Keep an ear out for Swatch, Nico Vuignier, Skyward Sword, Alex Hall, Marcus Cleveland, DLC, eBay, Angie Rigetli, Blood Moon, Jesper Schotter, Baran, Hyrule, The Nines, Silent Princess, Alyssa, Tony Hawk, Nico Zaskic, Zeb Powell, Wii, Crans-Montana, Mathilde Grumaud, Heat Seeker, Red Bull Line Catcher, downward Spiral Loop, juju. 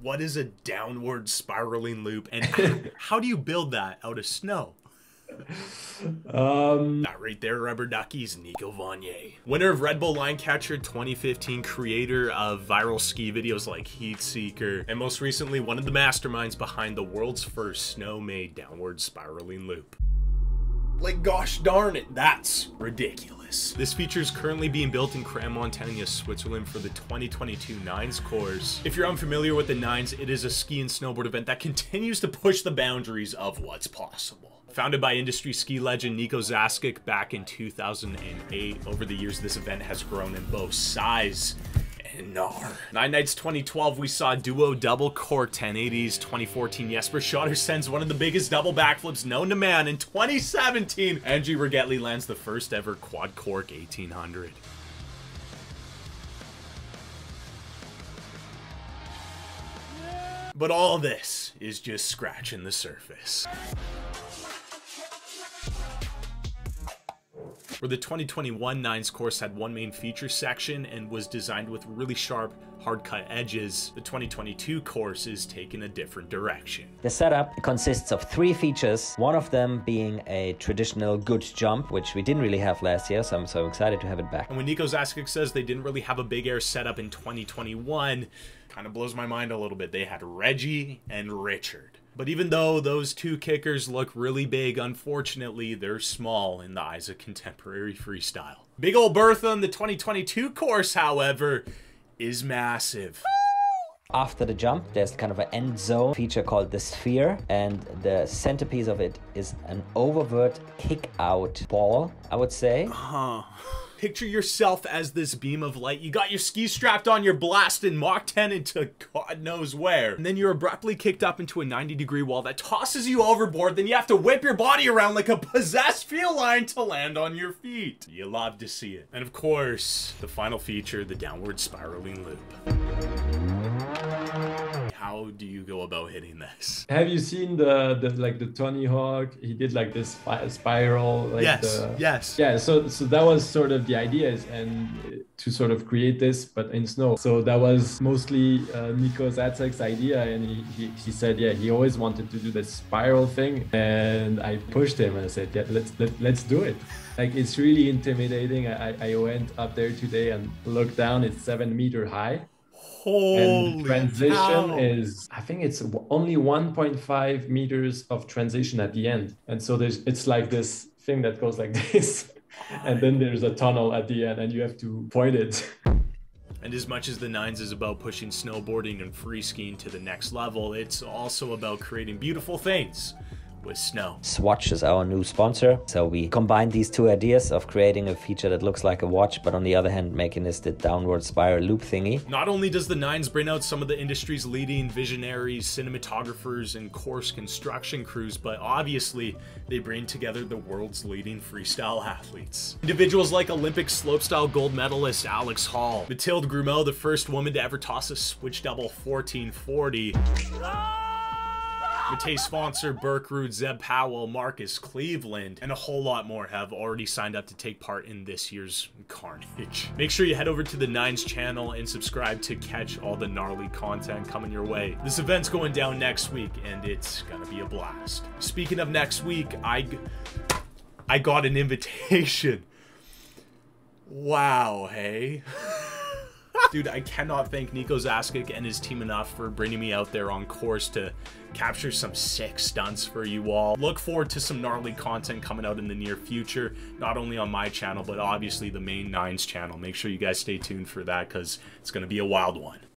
What is a downward spiraling loop, and how do you build that out of snow? That right there, rubber duckies, Nico Vuignier, winner of Red Bull Line Catcher 2015, creator of viral ski videos like Heat Seeker, and most recently one of the masterminds behind the world's first snow-made downward spiraling loop. Like, gosh darn it, that's ridiculous. This feature is currently being built in Crans-Montana, Switzerland for the 2022 Nines course. If you're unfamiliar with the Nines, it is a ski and snowboard event that continues to push the boundaries of what's possible. Founded by industry ski legend Nico Zaskic back in 2008, over the years this event has grown in both size and gnar. Nine Nights 2012, we saw duo double cork 1080s. 2014, Jesper Schotter sends one of the biggest double backflips known to man. In 2017, Angie Rigetli lands the first ever quad cork 1800. But all this is just scratching the surface. Where the 2021 Nines course had one main feature section and was designed with really sharp, hard-cut edges, the 2022 course is taking a different direction. The setup consists of three features, one of them being a traditional good jump, which we didn't really have last year, so I'm so excited to have it back. And when Nico Zaskic says they didn't really have a big air setup in 2021, kind of blows my mind a little bit. They had Reggie and Richard. But even though those two kickers look really big, unfortunately, they're small in the eyes of contemporary freestyle. Big ol' Bertha in the 2022 course, however, is massive. After the jump, there's kind of an end zone feature called the sphere, and the centerpiece of it is an oververt kick-out ball, I would say. Picture yourself as this beam of light. You got your ski strapped on, you're blasting Mach 10 into God knows where. And then you're abruptly kicked up into a 90-degree wall that tosses you overboard. Then you have to whip your body around like a possessed feline to land on your feet. You love to see it. And of course, the final feature, the downward spiraling loop. How do you go about hitting this? Have you seen the Tony Hawk? He did like this spiral. Like, yes. Yes. Yeah. So that was sort of the idea, and to sort of create this, but in snow. So that was mostly Nico Zazic's idea, and he said, yeah, he always wanted to do this spiral thing, and I pushed him and I said, yeah, let's do it. Like, it's really intimidating. I went up there today and looked down. It's 7 meters high. Holy cow. Is, I think it's only 1.5 meters of transition at the end. And so it's like this thing that goes like this. And then there's a tunnel at the end and you have to point it. And as much as the Nines is about pushing snowboarding and free skiing to the next level, it's also about creating beautiful things with snow. Swatch is our new sponsor, so we combined these two ideas of creating a feature that looks like a watch, but on the other hand making this the downward spiral loop thingy. Not only does the Nines bring out some of the industry's leading visionaries, cinematographers, and course construction crews, but obviously they bring together the world's leading freestyle athletes. Individuals like Olympic slopestyle gold medalist Alex Hall, Mathilde Grumaud, the first woman to ever toss a switch double 1440, Matei sponsor Berkrud, Zeb Powell, Marcus Cleveland, and a whole lot more have already signed up to take part in this year's carnage. Make sure you head over to the Nines channel and subscribe to catch all the gnarly content coming your way. This event's going down next week, and it's gonna be a blast. Speaking of next week, I got an invitation. Wow, hey. Dude, I cannot thank Nico Zaskic and his team enough for bringing me out there on course to capture some sick stunts for you all. Look forward to some gnarly content coming out in the near future, not only on my channel, but obviously the main Nines channel. Make sure you guys stay tuned for that because it's going to be a wild one.